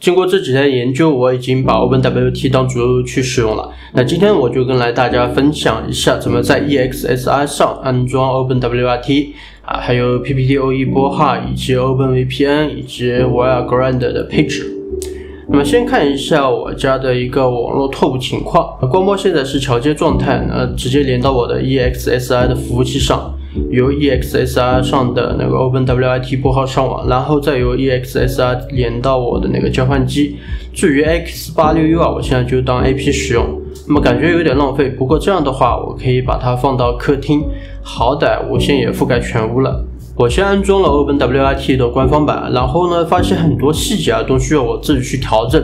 经过这几天的研究，我已经把 OpenWRT 当主流去使用了。那今天我就跟来大家分享一下怎么在 ESXI 上安装 OpenWRT 啊，还有 PPPoE 拨号以及 OpenVPN 以及 WireGuard 的配置。那么先看一下我家的一个网络拓扑情况。光猫现在是桥接状态，直接连到我的 ESXI 的服务器上。 由 ESXI 上的那个 OpenWRT 拨号上网，然后再由 ESXI 连到我的那个交换机。至于 X86U 啊，我现在就当 AP 使用。那么感觉有点浪费，不过这样的话，我可以把它放到客厅，好歹无线也覆盖全屋了。我先安装了 OpenWRT 的官方版，然后呢，发现很多细节啊都需要我自己去调整，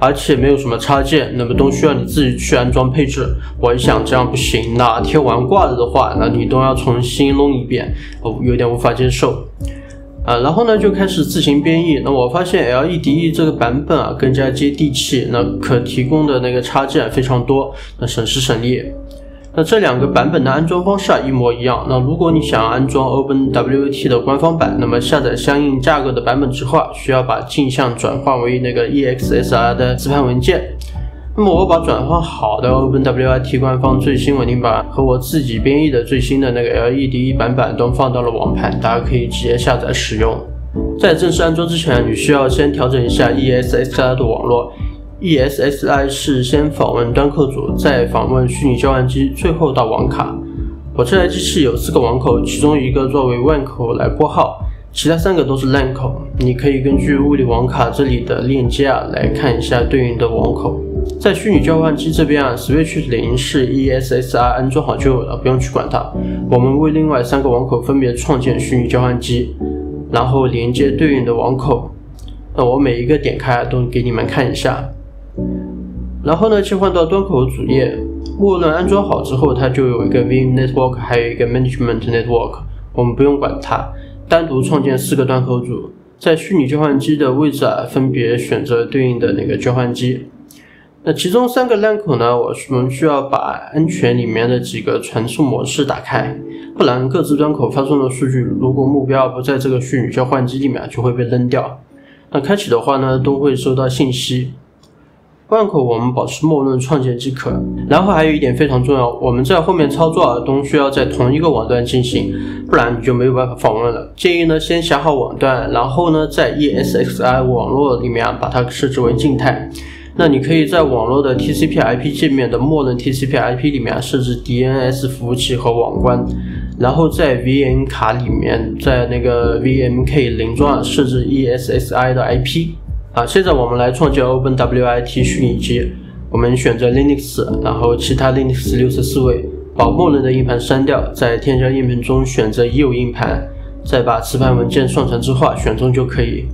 而且没有什么插件，那么都需要你自己去安装配置。我一想这样不行，哪天玩挂了的话，那你都要重新弄一遍，我有点无法接受。然后呢就开始自行编译。那我发现 LEDE 这个版本啊更加接地气，那可提供的那个插件非常多，那省时省力。 那这两个版本的安装方式啊一模一样。那如果你想安装 OpenWRT 的官方版，那么下载相应架构的版本之后啊，需要把镜像转换为那个 EXSR 的磁盘文件。那么我把转换好的 OpenWRT 官方最新稳定版和我自己编译的最新的那个 LEDE 版本都放到了网盘，大家可以直接下载使用。在正式安装之前，你需要先调整一下 ESXI 的网络。 ESXI 是先访问端口组，再访问虚拟交换机，最后到网卡。我这台机器有4个网口，其中一个作为WAN口来拨号，其他3个都是LAN口。你可以根据物理网卡这里的链接啊来看一下对应的网口。在虚拟交换机这边啊 ，switch 0是 ESXI 安装好就有了，不用去管它。我们为另外3个网口分别创建虚拟交换机，然后连接对应的网口。那我每一个点开都给你们看一下。 然后呢，切换到端口主页，默认安装好之后，它就有一个 VM Network， 还有一个 Management Network， 我们不用管它，单独创建4个端口组，在虚拟交换机的位置啊，分别选择对应的那个交换机。那其中3个LAN口呢，我们需要把安全里面的几个传输模式打开，不然各自端口发送的数据，如果目标不在这个虚拟交换机里面，就会被扔掉。那开启的话呢，都会收到信息。 WAN 口我们保持默认创建即可，然后还有一点非常重要，我们在后面操作啊都需要在同一个网段进行，不然你就没有办法访问了。建议呢先想好网段，然后呢在 ESXI 网络里面啊把它设置为静态。那你可以在网络的 TCP/IP 界面的默认 TCP/IP 里面啊设置 DNS 服务器和网关，然后在 VM 卡里面在那个 VMK 零中啊设置 ESXI 的 IP。 现在我们来创建 OpenWRT 虚拟机，我们选择 Linux， 然后其他 Linux 64位，把默认的硬盘删掉，在添加硬盘中选择已有硬盘，再把磁盘文件上传之后选中就可以。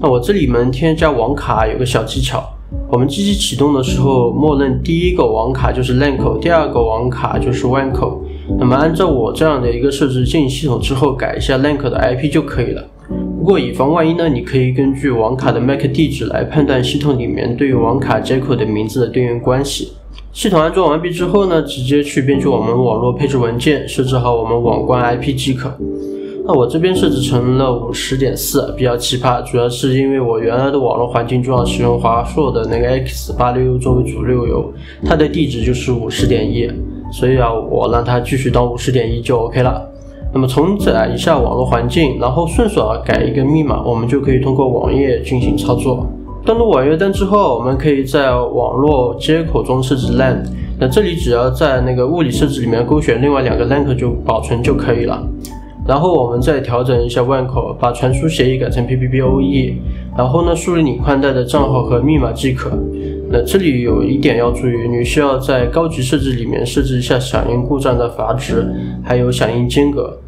那我这里面添加网卡有个小技巧，我们机器启动的时候，默认第一个网卡就是 LAN 口，第二个网卡就是 WAN 口。那么按照我这样的一个设置建议系统之后，改一下 LAN 口的 IP 就可以了。 不过以防万一呢，你可以根据网卡的 MAC 地址来判断系统里面对应网卡接口的名字的对应关系。系统安装完毕之后呢，直接去编辑我们网络配置文件，设置好我们网关 IP 即可。那我这边设置成了 50.4， 比较奇葩，主要是因为我原来的网络环境中啊使用华硕的那个 X86U 作为主流油，它的地址就是 50.1， 所以啊我让它继续当 50.1 就 OK 了。 那么重载一下网络环境，然后顺手改一个密码，我们就可以通过网页进行操作。登录网页端之后，我们可以在网络接口中设置 LAN。那这里只要在那个物理设置里面勾选另外2个 LAN 口就保存就可以了。然后我们再调整一下WAN口，把传输协议改成 PPPoE。然后呢，输入你宽带的账号和密码即可。那这里有一点要注意，你需要在高级设置里面设置一下响应故障的阀值，还有响应间隔。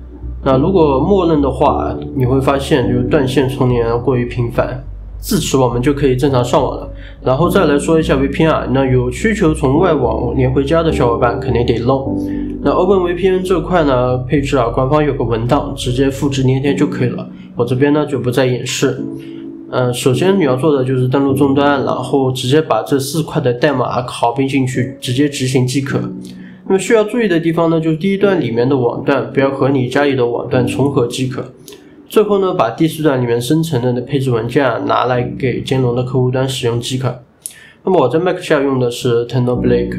那如果默认的话，你会发现就是断线重连过于频繁，自此我们就可以正常上网了。然后再来说一下 VPN 啊，那有需求从外网连回家的小伙伴肯定得弄。那 OpenVPN 这块呢，配置啊，官方有个文档，直接复制粘贴就可以了。我这边呢就不再演示。首先你要做的就是登录终端，然后直接把这4块的代码拷贝进去，直接执行即可。 那么需要注意的地方呢，就是第一段里面的网段不要和你家里的网段重合即可。最后呢，把第四段里面生成的配置文件拿来给兼容的客户端使用即可。那么我在 Mac 下用的是 Tunnelblick，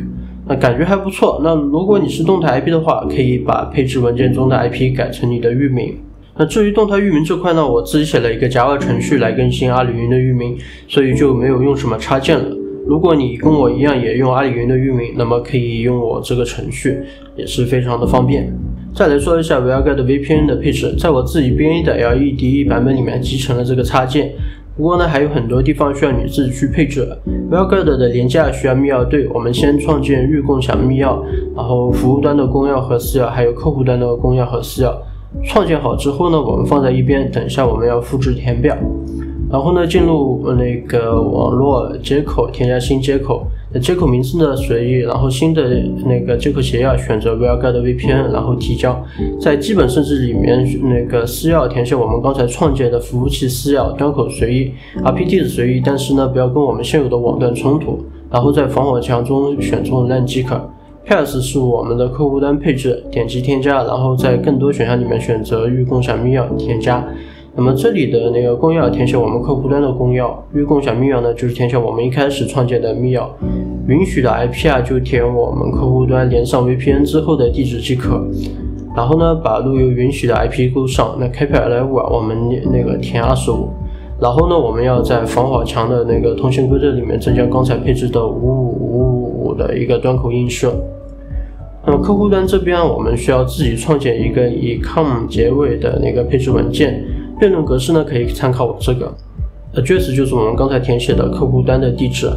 那感觉还不错。那如果你是动态 IP 的话，可以把配置文件中的 IP 改成你的域名。 那至于动态域名这块呢，我自己写了一个 Java 程序来更新阿里云的域名，所以就没有用什么插件了。如果你跟我一样也用阿里云的域名，那么可以用我这个程序，也是非常的方便。再来说一下 WireGuard VPN 的配置，在我自己编译的 LEDE 版本里面集成了这个插件，不过呢还有很多地方需要你自己去配置。WireGuard 的连接需要密钥对，我们先创建预共享密钥，然后服务端的公钥和私钥，还有客户端的公钥和私钥。 创建好之后呢，我们放在一边，等一下我们要复制填表。然后呢，进入那个网络接口，添加新接口。那接口名字呢随意，然后新的那个接口斜钥选择 WireGuard VPN， 然后提交。在基本设置里面，那个私钥填写我们刚才创建的服务器私钥，端口随意 ，IP 地址随意，但是呢不要跟我们现有的网段冲突。然后在防火墙中选中LAN即可。 Pass 是我们的客户端配置，点击添加，然后在更多选项里面选择预共享密钥添加。那么这里的那个公钥填写我们客户端的公钥，预共享密钥呢就是填写我们一开始创建的密钥，允许的 IP 就填我们客户端连上 VPN 之后的地址即可。然后呢，把路由允许的 IP 勾上。那开票来5我们那个填25。然后呢，我们要在防火墙的那个通信规则里面增加刚才配置的55555的一个端口映射。 那么客户端这边，我们需要自己创建一个以 com 结尾的那个配置文件，辩论格式呢可以参考我这个 ，address 就是我们刚才填写的客户端的地址，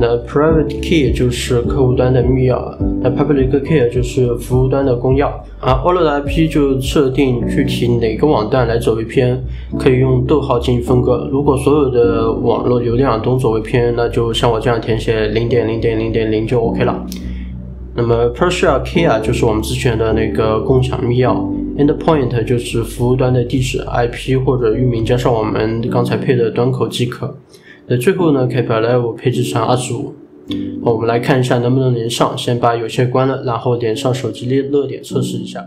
那 private key 就是客户端的密钥，那 public key 就是服务端的公钥，all 的 IP 就设定具体哪个网段来走 VPN， 可以用逗号进行分割，如果所有的网络流量都走 VPN， 那就像我这样填写 0.0.0.0 就 OK 了。 那么 Private Key 就是我们之前的那个共享密钥 ，Endpoint 就是服务端的地址 IP 或者域名加上我们刚才配的端口即可。那最后呢，可以把 Level 配置成25。我们来看一下能不能连上，先把有线关了，然后连上手机热点测试一下。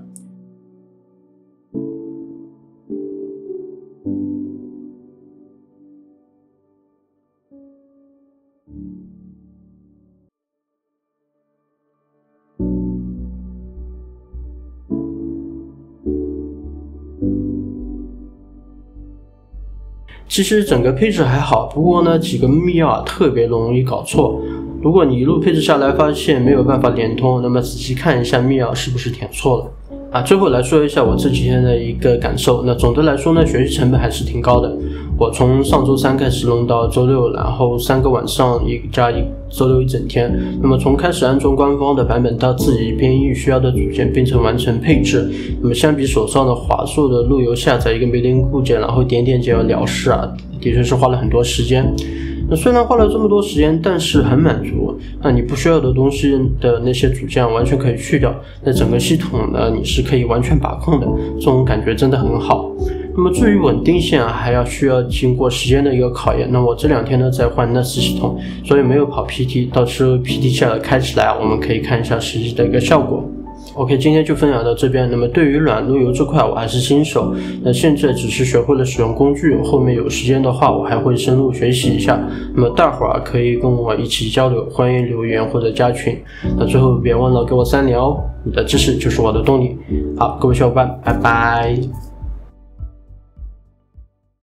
其实整个配置还好，不过呢几个密钥特别容易搞错。如果你一路配置下来发现没有办法连通，那么仔细看一下密钥是不是填错了啊。最后来说一下我这几天的一个感受。那总的来说呢，学习成本还是挺高的。我从上周三开始弄到周六，然后3个晚上加周六一整天。那么从开始安装官方的版本到自己编译需要的组件，变成完成配置。那么相比手上的华硕的路由下载一个梅林固件，然后点点解要了事啊，的确是花了很多时间。那虽然花了这么多时间，但是很满足。那你不需要的东西的那些组件完全可以去掉。那整个系统呢，你是可以完全把控的，这种感觉真的很好。 那么至于稳定性还要需要经过时间的一个考验。那我这2天呢在换 NAS 系统，所以没有跑 PT， 到时候 PT 下来开起来，我们可以看一下实际的一个效果。OK， 今天就分享到这边。那么对于软路由这块，我还是新手，那现在只是学会了使用工具，后面有时间的话，我还会深入学习一下。那么大伙儿可以跟我一起交流，欢迎留言或者加群。那最后别忘了给我3连哦，你的支持就是我的动力。好，各位小伙伴，拜拜。